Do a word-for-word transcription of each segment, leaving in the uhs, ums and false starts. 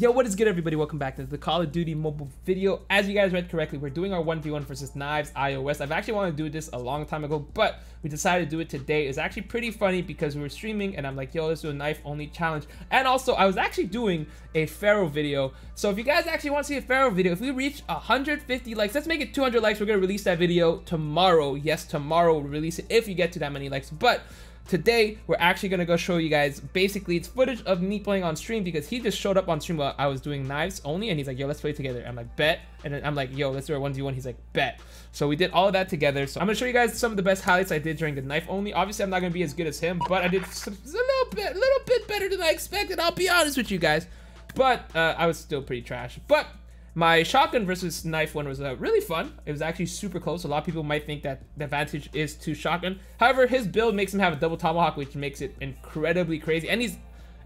Yo, what is good, everybody? Welcome back to the Call of Duty Mobile video. As you guys read correctly, we're doing our one v one versus knives iOS. I've actually wanted to do this a long time ago, but we decided to do it today. It's actually pretty funny because we were streaming and I'm like, yo, let's do a knife only challenge. And also, I was actually doing a Pharaoh video. So if you guys actually want to see a Pharaoh video, if we reach one hundred fifty likes, let's make it two hundred likes. We're going to release that video tomorrow. Yes, tomorrow we'll release it if you get to that many likes. But today, we're actually going to go show you guys, basically, it's footage of me playing on stream because he just showed up on stream while I was doing knives only, and he's like, yo, let's play together. I'm like, bet. And then I'm like, yo, let's do a one v one. He's like, bet. So we did all of that together. So I'm going to show you guys some of the best highlights I did during the knife only. Obviously, I'm not going to be as good as him, but I did a little bit, little bit better than I expected. I'll be honest with you guys, but uh, I was still pretty trash. But my shotgun versus knife one was uh, really fun. It was actually super close. A lot of people might think that the advantage is to shotgun. However, his build makes him have a double tomahawk, which makes it incredibly crazy. And he's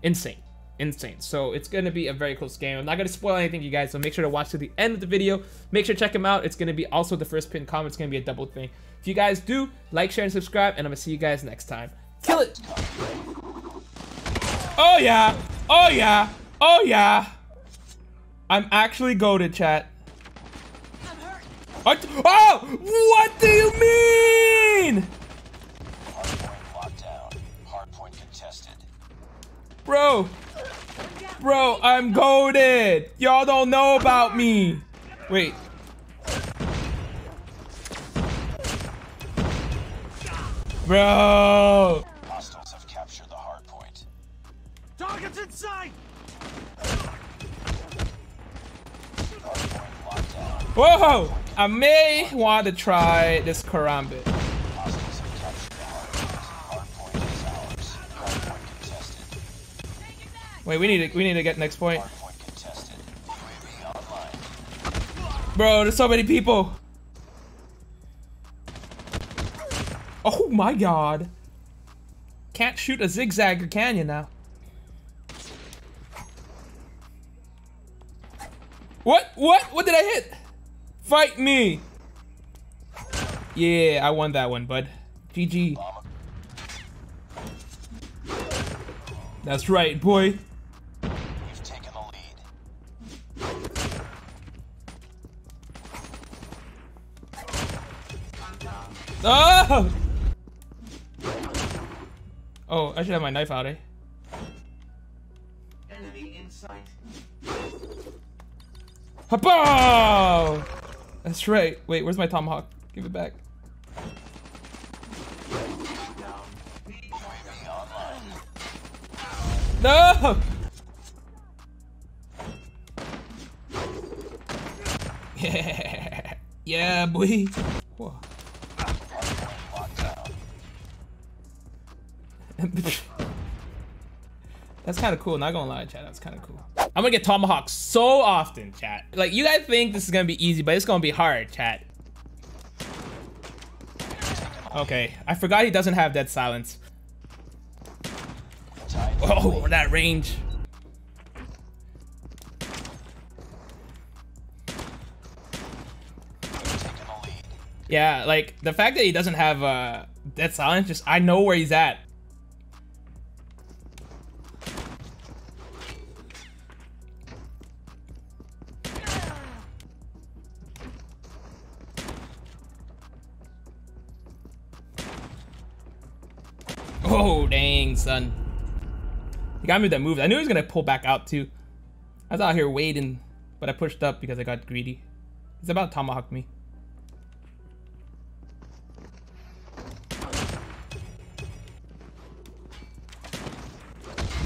insane. Insane. So it's going to be a very close game. I'm not going to spoil anything, you guys. So make sure to watch to the end of the video. Make sure to check him out. It's going to be also the first pinned comment. It's going to be a double thing. If you guys do, like, share, and subscribe. And I'm going to see you guys next time. Kill it. Oh, yeah. Oh, yeah. Oh, yeah. I'm actually goated, chat. I'm hurt. What? Oh! What do you mean? Hardpoint locked down. Hardpoint contested. Bro. Bro, I'm goated. Y'all don't know about me. Wait. Bro. Hostiles have captured the hardpoint. Targets in sight. Whoa! I may want to try this Karambit. Wait, we need to we need to get next point. Bro, there's so many people. Oh my god! Can't shoot a zigzagger, can you now? What? What? What did I hit? Fight me! Yeah, I won that one, bud. G G. That's right, boy. We've taken the lead. Oh! Oh, I should have my knife out, eh? Enemy in sight. Hoppo! That's right. Wait, where's my tomahawk? Give it back. No! Yeah, yeah, boy. Whoa. That's kind of cool. Not gonna lie, chat. That's kind of cool. I'm gonna get tomahawk so often, chat. Like, you guys think this is gonna be easy, but it's gonna be hard, chat. Okay, I forgot he doesn't have Dead Silence. Oh, that range. Yeah, like, the fact that he doesn't have uh, Dead Silence, just, I know where he's at. Oh, dang, son. You got me with that move. I knew he was going to pull back out, too. I was out here waiting, but I pushed up because I got greedy. He's about to tomahawk me.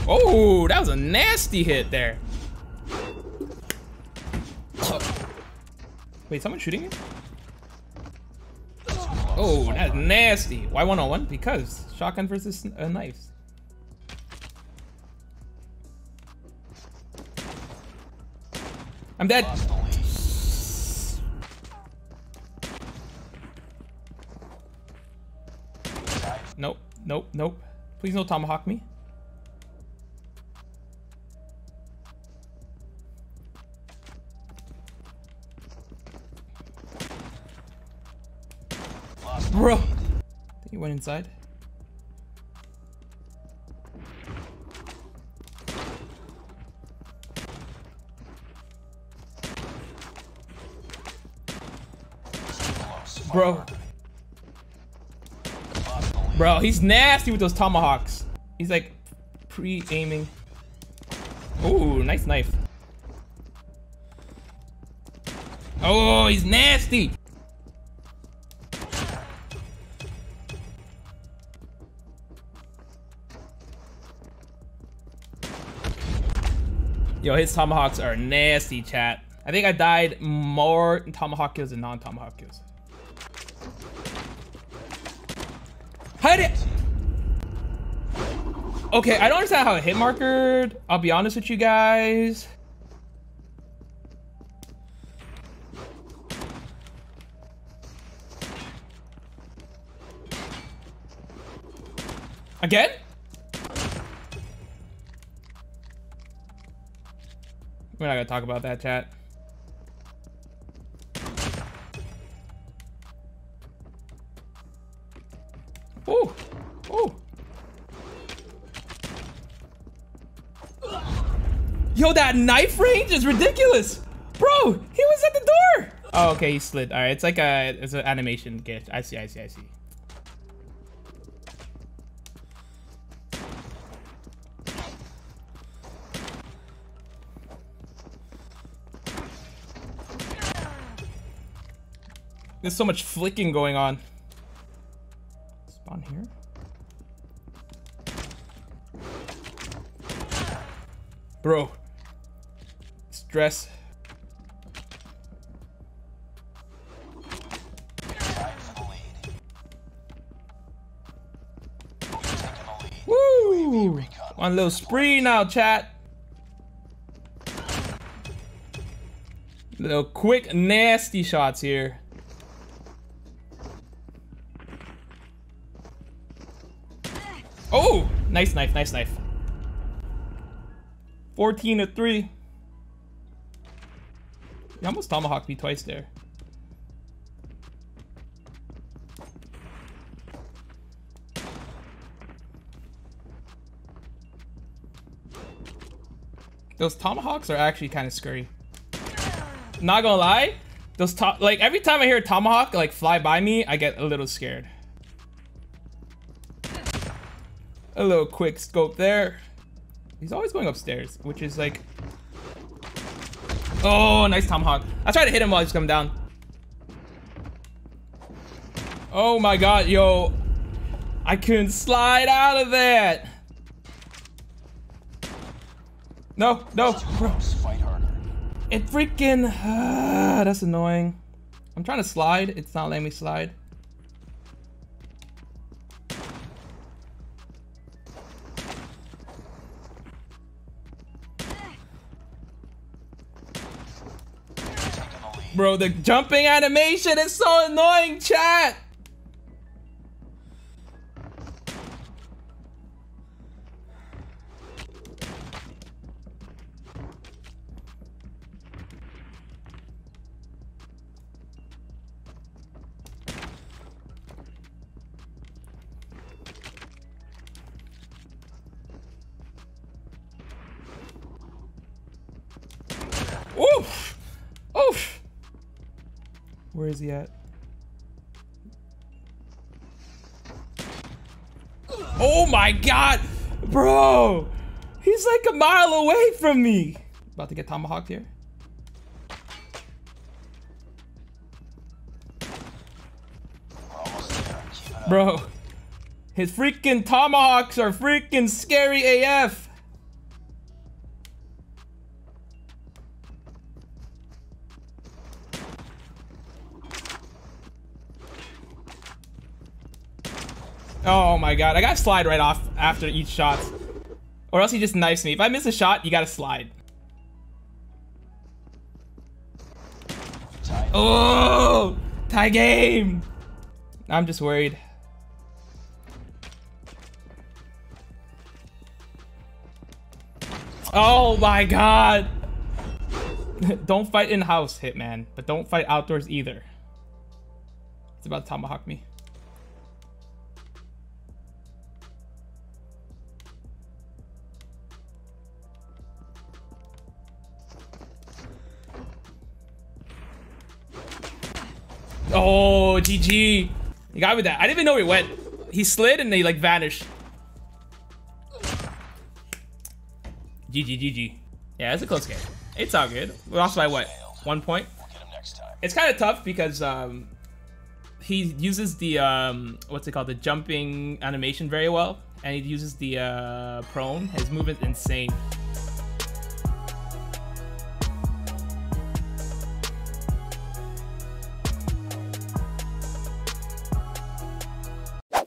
Oh, that was a nasty hit there. Wait, someone shooting me? Oh, that's nasty. Why one on one? Because shotgun versus uh, knives. I'm dead. Nope, nope, nope. Please no tomahawk me. Bro, I think he went inside. Bro. Bro, he's nasty with those tomahawks. He's like pre-aiming. Ooh, nice knife. Oh, he's nasty. Yo, his tomahawks are nasty, chat. I think I died more tomahawk kills than non-tomahawk kills. How did it? Okay, I don't understand how it hit markered. I'll be honest with you guys. Again? We're not gonna talk about that, chat. Ooh, ooh. Yo, that knife range is ridiculous, bro. He was at the door. Oh, okay, he slid. All right, it's like a, it's an animation glitch. I see, I see, I see. There's so much flicking going on. Spawn here. Bro. Stress. Woo! One little spree now, chat. Little quick, nasty shots here. Oh, nice knife, nice knife. fourteen to three. You almost tomahawked me twice there. Those tomahawks are actually kind of scurry. Not gonna lie, those to like every time I hear a tomahawk like fly by me, I get a little scared. A little quick scope there. He's always going upstairs, which is like... Oh, nice tomahawk. I tried to hit him while he's coming down. Oh my god, yo. I couldn't slide out of that. No, no. Bro. It freaking... Uh, that's annoying. I'm trying to slide. It's not letting me slide. Bro, the jumping animation is so annoying, chat! Oof! Oof! Where is he at? Oh my god! Bro! He's like a mile away from me! About to get tomahawked here. Bro. His freaking tomahawks are freaking scary A F! Oh my god, I gotta slide right off after each shot. Or else he just knifes me. If I miss a shot, you gotta slide. Oh! Tie game! I'm just worried. Oh my god! Don't fight in-house, Hitman. But don't fight outdoors either. It's about to tomahawk me. Oh, G G. He got with that. I didn't even know he went. He slid and they like vanished. G G, G G. Yeah, it's a close game. It's all good. We lost by what? One point? We'll get him next time. It's kind of tough because um, he uses the, um, what's it called? The jumping animation very well. And he uses the uh, prone. His movement's insane.